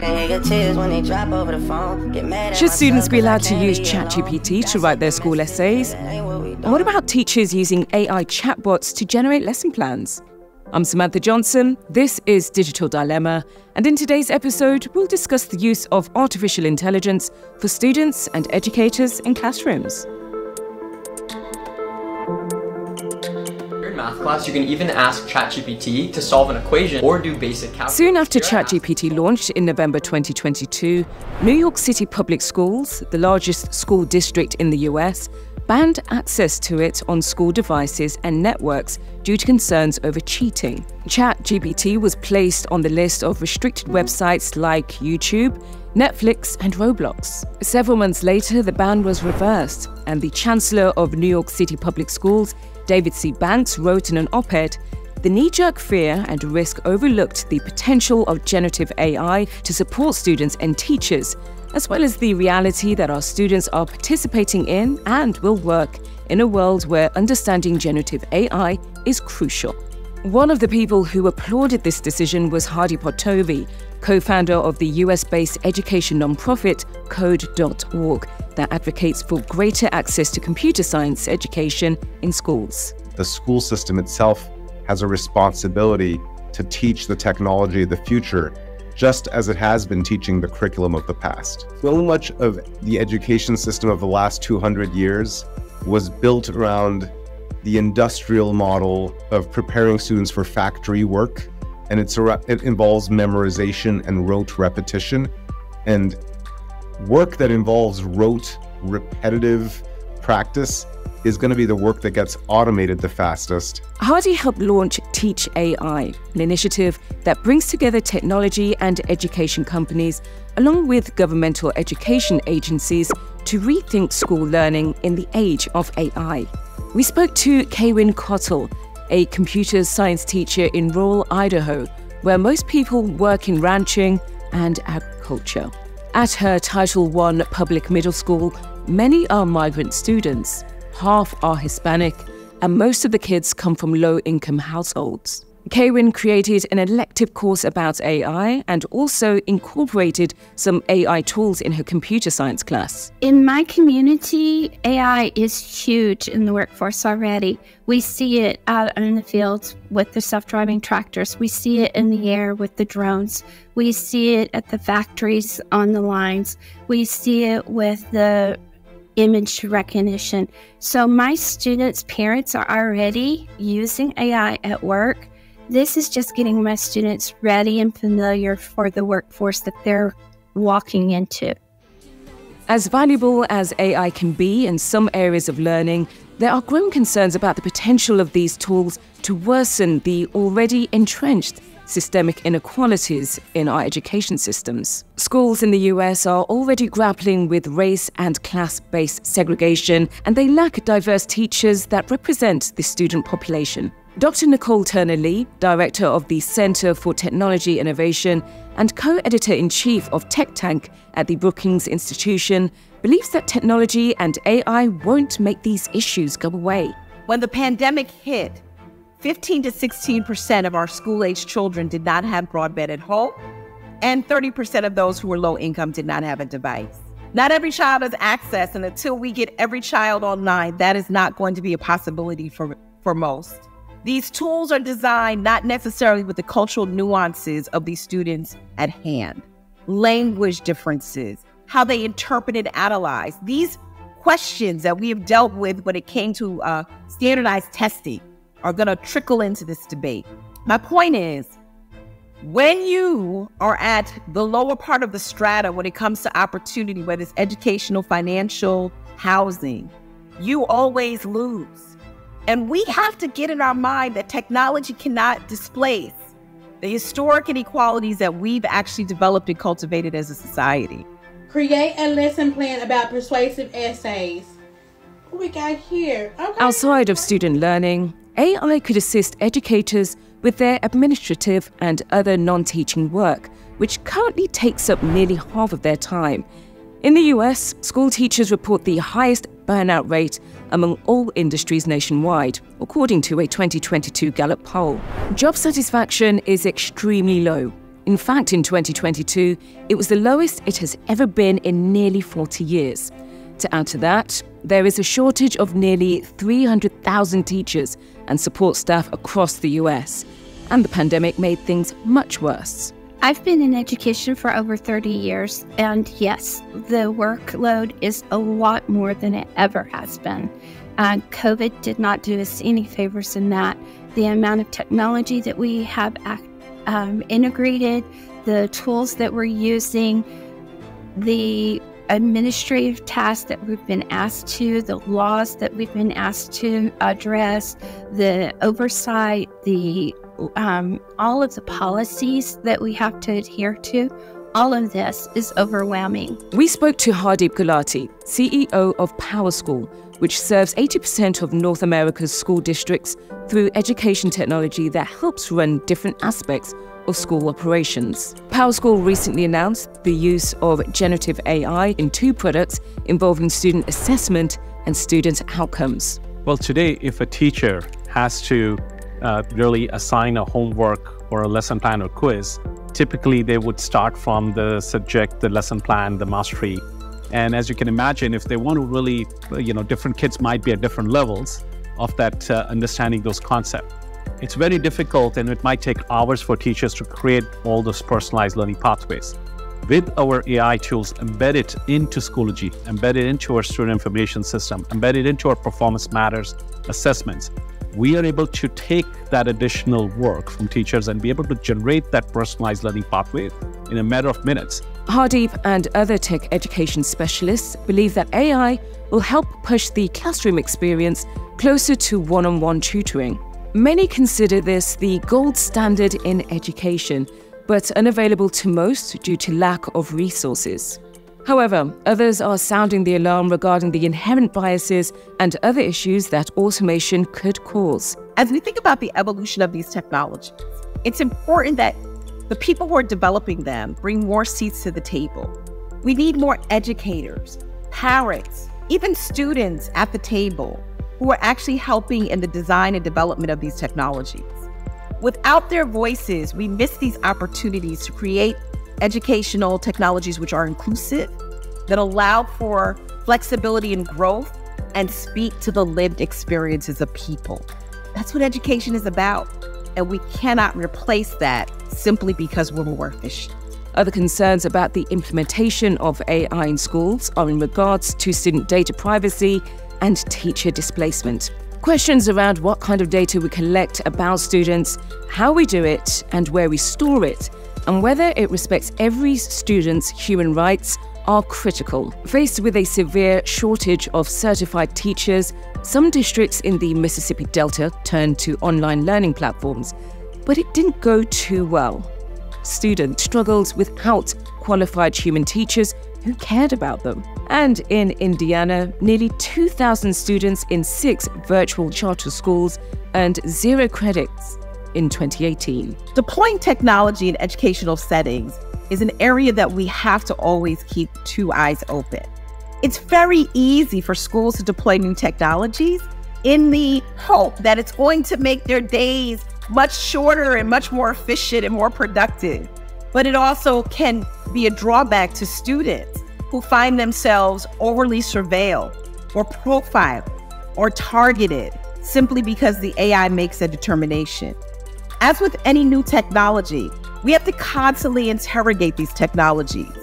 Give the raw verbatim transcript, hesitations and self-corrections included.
Should students be allowed to use ChatGPT to write their school essays? And what about teachers using A I chatbots to generate lesson plans? I'm Samantha Johnson, this is Digital Dilemma, and in today's episode, we'll discuss the use of artificial intelligence for students and educators in classrooms. In math class, you can even ask ChatGPT to solve an equation or do basic calculus. Soon after ChatGPT launched in November twenty twenty-two, New York City Public Schools, the largest school district in the U S, banned access to it on school devices and networks due to concerns over cheating. ChatGPT was placed on the list of restricted websites like YouTube, Netflix and Roblox. Several months later, the ban was reversed, and the Chancellor of New York City Public Schools, David C. Banks, wrote in an op-ed, "The knee-jerk fear and risk overlooked the potential of generative A I to support students and teachers, as well as the reality that our students are participating in and will work in a world where understanding generative A I is crucial." One of the people who applauded this decision was Hadi Partovi, co-founder of the U S-based education nonprofit Code dot org that advocates for greater access to computer science education in schools. The school system itself has a responsibility to teach the technology of the future, just as it has been teaching the curriculum of the past. So much of the education system of the last two hundred years was built around the industrial model of preparing students for factory work, and it's, it involves memorization and rote repetition, and work that involves rote, repetitive practice is going to be the work that gets automated the fastest. Hadi helped launch Teach A I, an initiative that brings together technology and education companies, along with governmental education agencies, to rethink school learning in the age of A I. We spoke to Kaywin Cottle, a computer science teacher in rural Idaho, where most people work in ranching and agriculture. At her Title one public middle school, many are migrant students. Half are Hispanic, and most of the kids come from low-income households. Kaywin created an elective course about A I and also incorporated some A I tools in her computer science class. In my community, A I is huge in the workforce already. We see it out in the fields with the self-driving tractors. We see it in the air with the drones. We see it at the factories on the lines. We see it with the image recognition. So my students' parents are already using A I at work. This is just getting my students ready and familiar for the workforce that they're walking into. As valuable as A I can be in some areas of learning, there are growing concerns about the potential of these tools to worsen the already entrenched systemic inequalities in our education systems. Schools in the U S are already grappling with race and class-based segregation, and they lack diverse teachers that represent the student population. Doctor Nicole Turner-Lee, director of the Center for Technology Innovation and co-editor-in-chief of Tech Tank at the Brookings Institution, believes that technology and A I won't make these issues go away. When the pandemic hit, fifteen to sixteen percent of our school-age children did not have broadband at home, and thirty percent of those who were low income did not have a device. Not every child has access, and until we get every child online, that is not going to be a possibility for, for most. These tools are designed not necessarily with the cultural nuances of these students at hand, language differences, how they interpret and analyze. These questions that we have dealt with when it came to uh, standardized testing are going to trickle into this debate. My point is, when you are at the lower part of the strata when it comes to opportunity, whether it's educational, financial, housing, you always lose. And we have to get in our mind that technology cannot displace the historic inequalities that we've actually developed and cultivated as a society. Create a lesson plan about persuasive essays. What we got here? Okay. Outside of student learning, A I could assist educators with their administrative and other non-teaching work, which currently takes up nearly half of their time. In the U S, school teachers report the highest burnout rate among all industries nationwide, according to a twenty twenty-two Gallup poll. Job satisfaction is extremely low, In fact, in twenty twenty-two, it was the lowest it has ever been in nearly forty years. To add to that, there is a shortage of nearly three hundred thousand teachers and support staff across the U S, and the pandemic made things much worse. I've been in education for over thirty years, and yes, the workload is a lot more than it ever has been. Uh, COVID did not do us any favors in that. The amount of technology that we have um, integrated, the tools that we're using, the administrative tasks that we've been asked to, the laws that we've been asked to address, the oversight, the um, all of the policies that we have to adhere to, all of this is overwhelming. We spoke to Hardeep Gulati, C E O of PowerSchool, which serves eighty percent of North America's school districts through education technology that helps run different aspects of school operations. PowerSchool recently announced the use of generative A I in two products involving student assessment and student outcomes. Well, today, if a teacher has to uh, really assign a homework or a lesson plan or quiz, typically they would start from the subject, the lesson plan, the mastery. And as you can imagine, if they want to really, you know, different kids might be at different levels of that uh, understanding those concepts. It's very difficult, and it might take hours for teachers to create all those personalized learning pathways. With our A I tools embedded into Schoology, embedded into our student information system, embedded into our performance matters assessments, we are able to take that additional work from teachers and be able to generate that personalized learning pathway in a matter of minutes. Hardeep and other tech education specialists believe that A I will help push the classroom experience closer to one-on-one tutoring. Many consider this the gold standard in education, but unavailable to most due to lack of resources. However, others are sounding the alarm regarding the inherent biases and other issues that automation could cause. As we think about the evolution of these technologies, it's important that the people who are developing them bring more seats to the table. We need more educators, parents, even students at the table, who are actually helping in the design and development of these technologies. Without their voices, we miss these opportunities to create educational technologies which are inclusive, that allow for flexibility and growth, and speak to the lived experiences of people. That's what education is about, and we cannot replace that simply because we're more efficient. Other concerns about the implementation of A I in schools are in regards to student data privacy and teacher displacement. Questions around what kind of data we collect about students, how we do it, and where we store it, and whether it respects every student's human rights are critical. Faced with a severe shortage of certified teachers, some districts in the Mississippi Delta turned to online learning platforms, but it didn't go too well. Students struggled without qualified human teachers who cared about them. And in Indiana, nearly two thousand students in six virtual charter schools earned zero credits in twenty eighteen. Deploying technology in educational settings is an area that we have to always keep two eyes open. It's very easy for schools to deploy new technologies in the hope that it's going to make their days much shorter and much more efficient and more productive. But it also can be a drawback to students who find themselves overly surveilled or profiled or targeted simply because the A I makes a determination. As with any new technology, we have to constantly interrogate these technologies